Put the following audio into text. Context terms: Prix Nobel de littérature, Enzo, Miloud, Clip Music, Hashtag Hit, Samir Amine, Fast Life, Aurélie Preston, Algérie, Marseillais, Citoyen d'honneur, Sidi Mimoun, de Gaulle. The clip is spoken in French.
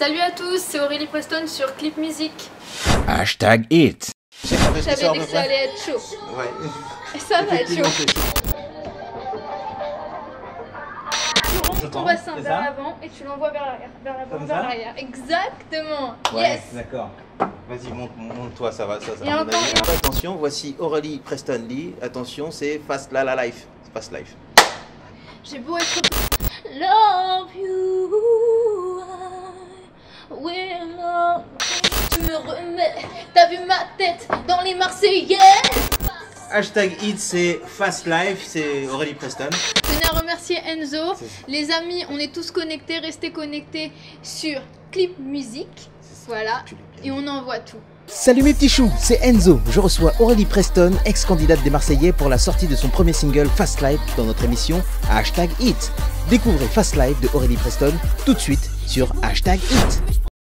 Salut à tous, c'est Aurélie Preston sur Clip Music. Hashtag Hit. Je savais que ça allait être chaud. Ouais. Et ça va être chaud. Tu rentres ton bassin vers l'avant et tu l'envoies vers l'arrière. Vers l'avant, vers l'arrière. Exactement. Ouais, yes. D'accord. Vas-y, monte-toi, ça va. Ça va. Attention, voici Aurélie Preston Lee. Attention, c'est Fast Life. C'est Fast Life. J'ai beau être... Love you, I will love you. Tu me remets, t'as vu ma tête dans les Marseillais. Hashtag Hit, c'est Fast Life, c'est Aurélie Preston. Je tenais à remercier Enzo. Les amis, on est tous connectés, restez connectés sur Clip Music. Voilà, et on envoie tout. Salut mes petits choux, c'est Enzo. Je reçois Aurélie Preston, ex-candidate des Marseillais, pour la sortie de son premier single Fast Life dans notre émission Hashtag Hit. Découvrez Fast Life de Aurélie Preston tout de suite sur Hashtag Hit.